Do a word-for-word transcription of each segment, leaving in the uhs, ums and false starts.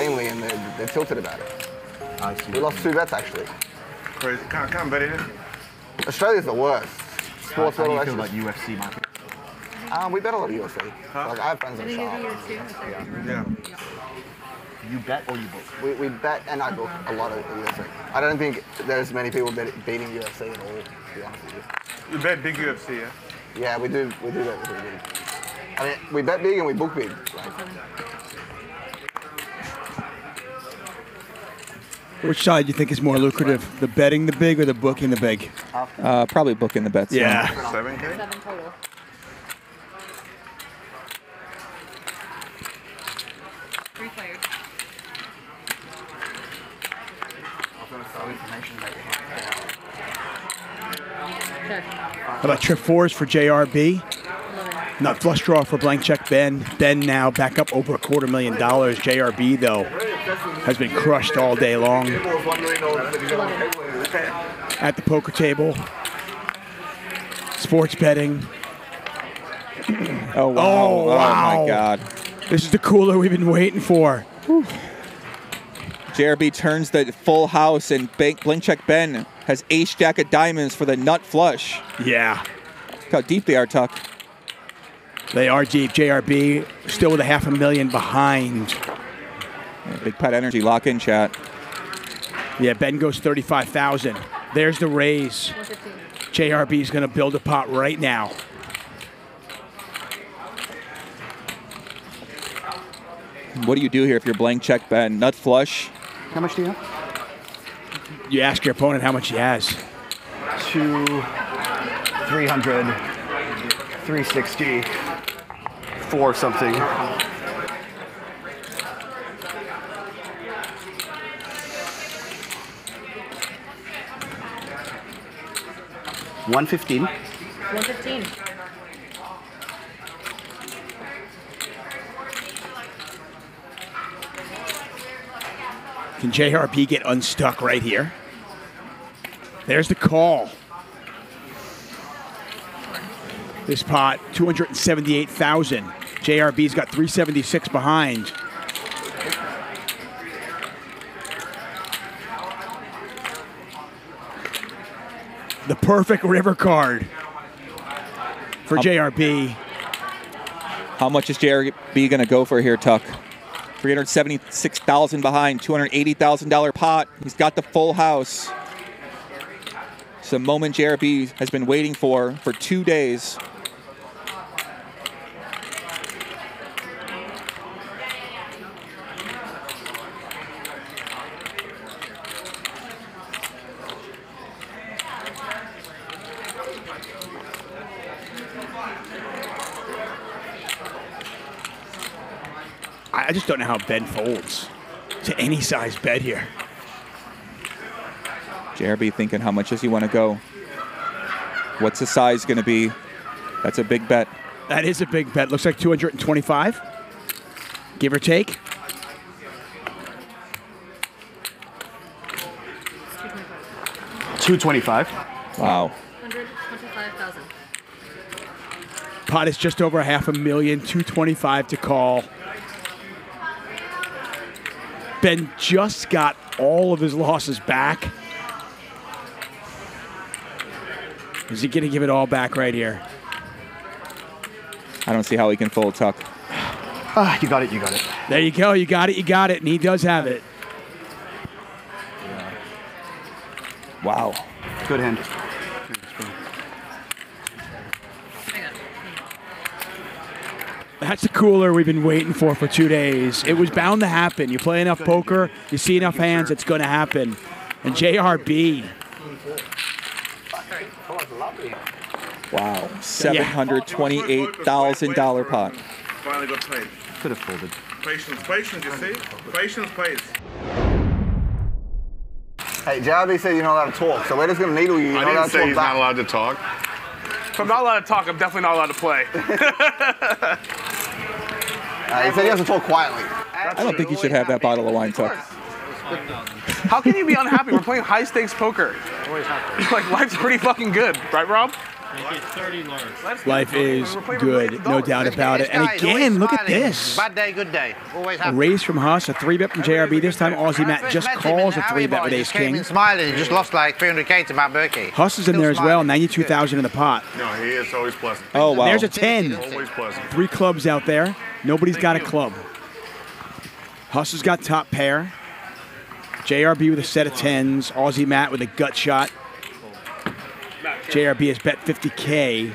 insanely, and they're, they're tilted about it. I see. We lost two bets, actually. Crazy. Can't, can't bet it. Australia's the worst. Sports how, how do you feel about U F C market? Um, we bet a lot of U F C. Huh? Like, I have friends in Sharp. Yeah. yeah. You bet or you book? We, we bet and I book a lot of U F C. I don't think there's many people bet, beating U F C at all, to be honest with you. You bet big U F C, yeah? Yeah, we do, we do bet pretty big. I mean, we bet big and we book big. Like. Which side do you think is more lucrative? The betting the big or the booking the big? Uh, probably booking the bets. Yeah. seven K? seven total. Three players. I've got a information about your hand. How about trip fours for J R B? Not flush draw for blank check Ben. Ben now back up over a quarter million dollars. J R B, though, has been crushed all day long at the poker table. Sports betting. Oh, wow. Oh, wow. Oh, my God. This is the cooler we've been waiting for. Whew. J R B turns the full house, and bank, Blank Check Ben has ace jack of diamonds for the nut flush. Yeah. Look how deep they are, Tuck. They are deep. J R B still with a half a million behind. Yeah, Big Pat Energy lock in, chat. Yeah, Ben goes thirty-five thousand. There's the raise. J R B's going to build a pot right now. What do you do here if you're blank check Ben? Nut flush? How much do you have? You ask your opponent how much he has. Two, three hundred, three sixty, four something. One fifteen. One fifteen. Can J R B get unstuck right here? There's the call. This pot, two hundred seventy-eight thousand. J R B's got three seventy-six behind. The perfect river card for J R B. How much is J R B gonna go for here, Tuck? three hundred seventy-six thousand behind, two hundred eighty thousand dollar pot. He's got the full house. It's a moment J R B has been waiting for for two days. I just don't know how Ben folds to any size bet here. J R B thinking, how much does he want to go? What's the size going to be? That's a big bet. That is a big bet. Looks like two hundred twenty-five, give or take. two twenty-five. Wow. one hundred twenty-five thousand. Pot is just over a half a million, two twenty-five to call. Ben just got all of his losses back. Is he going to give it all back right here? I don't see how he can fold, Tuck. Ah, you got it, you got it. There you go, you got it, you got it, and he does have it. Yeah. Wow. Good hand. That's the cooler we've been waiting for for two days. It was bound to happen. You play enough poker, you see enough hands, it's going to happen. And J R B. Wow, seven hundred twenty-eight thousand dollar pot. Finally got paid. Could have folded. Patience, patience, you see? Patience pays. Hey, J R B said you're not allowed to talk, so we're just going to needle you. You're I not didn't say he's back. Not allowed to talk. If I'm not allowed to talk, I'm definitely not allowed to play. Uh, he said he has to talk quietly. Absolutely. I don't think you should have that bottle of wine, Tuck. How can you be unhappy? We're playing high stakes poker. Like, life's pretty fucking good, right, Rob? Life is good, no doubt about it. And again, look at this. Bad day, good day. A raise from Huss, a three-bet from J R B. This time, Aussie Matt just calls a three-bet with ace king. Smiling, just lost like three hundred K to Matt Berkey. Huss is in there as well, ninety-two thousand in the pot. No, he is always pleasant. Oh, wow. There's a ten. Always pleasant. Three clubs out there. Nobody's got a club. Huss has got top pair. J R B with a set of tens. Aussie Matt with a gut shot. J R B has bet fifty K.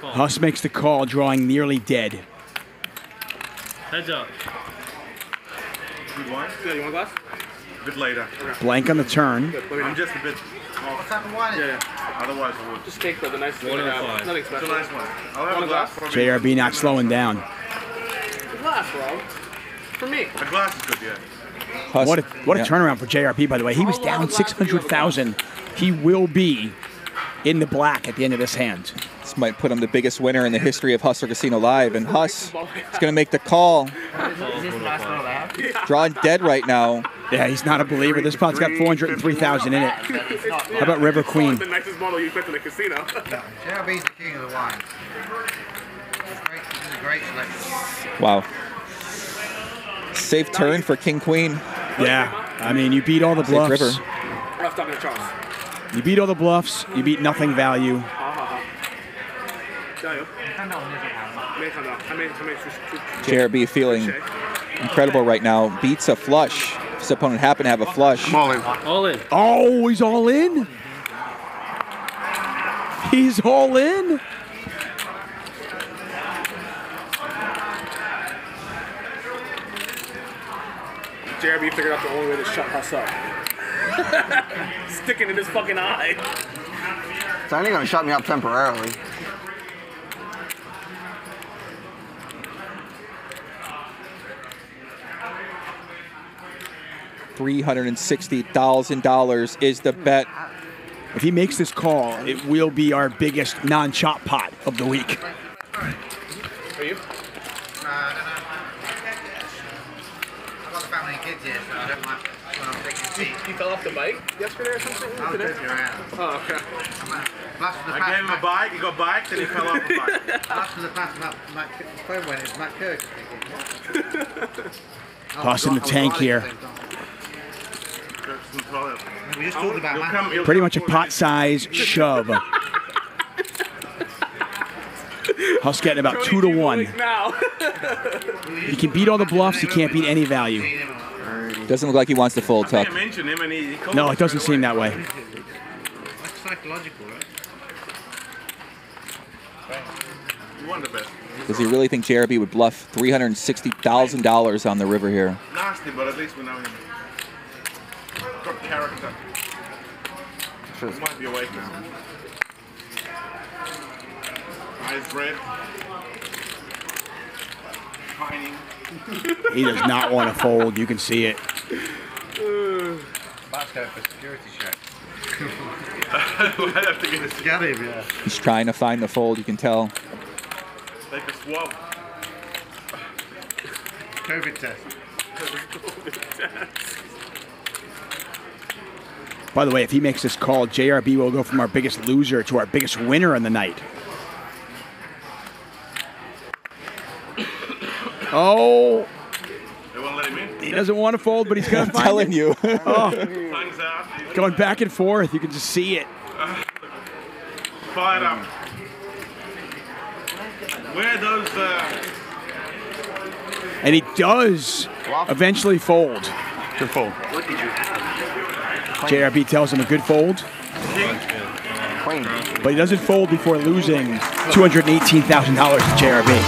Huss makes the call, drawing nearly dead. Heads up. Good wine. Good. You want a glass? A bit later. Blank on the turn. I'm just a bit. What type of wine is it? Yeah, yeah. Otherwise, I would. Just take the nice one. It's a nice one. I'll have a glass. J R B not slowing down. A glass, bro. For me. A glass is good, yeah. Huss, what a, what a yeah. turnaround for J R B, by the way. He was down six hundred thousand. He will be in the black at the end of this hand. This might put him the biggest winner in the history of Hustler Casino Live. And Huss is going to make the call. Drawing dead right now. Yeah, he's not a believer. This pot's got four hundred three thousand in it. How about River Queen? The nicest model you put in the casino. J R B's the king of the wine. This is a great selection. Wow. Safe turn for King Queen. Yeah, I mean, you beat all the bluffs. You beat all the bluffs. You beat nothing value. J R B feeling incredible right now. Beats a flush. If his opponent happened to have a flush. All in. Oh, he's all in. He's all in. J R B figured out the only way to shut Huss up. Sticking in his fucking eye. It's only going to shut me up temporarily. three hundred sixty thousand dollars is the bet. If he makes this call, it will be our biggest non-chop pot of the week. Are you? You fell off the bike yesterday or something? I was busy around. Oh, okay. I gave him a bike, he got biked, and he fell off the bike. Last of the past, my when it's Matt Kirk. Huss in the tank here. Pretty much a pot size shove. Huss getting about two to one. He can beat all the bluffs, he can't beat any value. Doesn't look like he wants to fold, Tuck. No, it doesn't seem that way. That's psychological, right? Does he really think J R B would bluff three hundred sixty thousand dollars on the river here? Nasty, but at least we know him. Got character. He might be awake now. Eyes red. Pining. He does not want to fold. You can see it. He's trying to find the fold. You can tell. Like a swab. COVID test. By the way, if he makes this call, J R B will go from our biggest loser to our biggest winner in the night. Oh, they won't let him in. He doesn't want to fold, but he's going to find telling it. You. Oh. Going back and forth. You can just see it. Uh, fired up. Where are those... Uh... And he does eventually fold. Good fold. What did you J R B tells him a good fold. But he doesn't fold before losing two hundred eighteen thousand dollars to J R B.